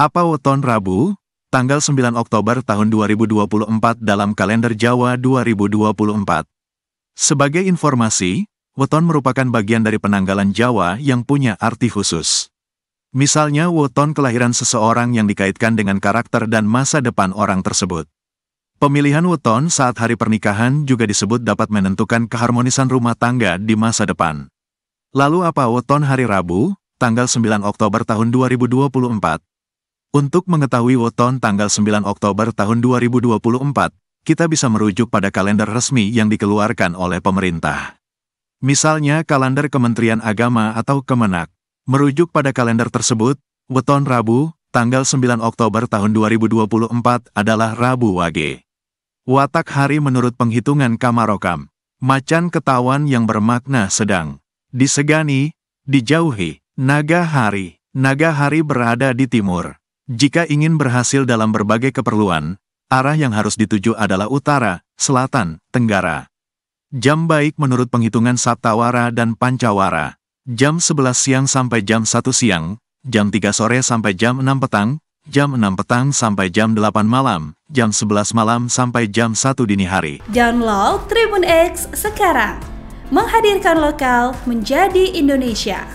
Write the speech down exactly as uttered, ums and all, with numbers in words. Apaothon Rabu, tanggal sembilan Oktober tahun dua ribu dua puluh empat dalam kalender Jawa dua ribu dua puluh empat. Sebagai informasi, weton merupakan bagian dari penanggalan Jawa yang punya arti khusus. Misalnya weton kelahiran seseorang yang dikaitkan dengan karakter dan masa depan orang tersebut. Pemilihan weton saat hari pernikahan juga disebut dapat menentukan keharmonisan rumah tangga di masa depan. Lalu apa weton hari Rabu, tanggal sembilan Oktober tahun dua ribu dua puluh empat? Untuk mengetahui weton tanggal sembilan Oktober tahun dua ribu dua puluh empat, kita bisa merujuk pada kalender resmi yang dikeluarkan oleh pemerintah. Misalnya kalender Kementerian Agama atau Kemenak. Merujuk pada kalender tersebut, weton Rabu, tanggal sembilan Oktober tahun dua ribu dua puluh empat adalah Rabu Wage. Watak hari menurut penghitungan Kamarokam, macan ketawan yang bermakna sedang, disegani, dijauhi. Naga hari, naga hari berada di timur. Jika ingin berhasil dalam berbagai keperluan, arah yang harus dituju adalah utara, selatan, tenggara. Jam baik menurut penghitungan Saptawara dan Pancawara, jam sebelas siang sampai jam satu siang, jam tiga sore sampai jam enam petang, jam enam petang sampai jam delapan malam, jam sebelas malam sampai jam satu dini hari. Download TribunX sekarang. Menghadirkan lokal menjadi Indonesia.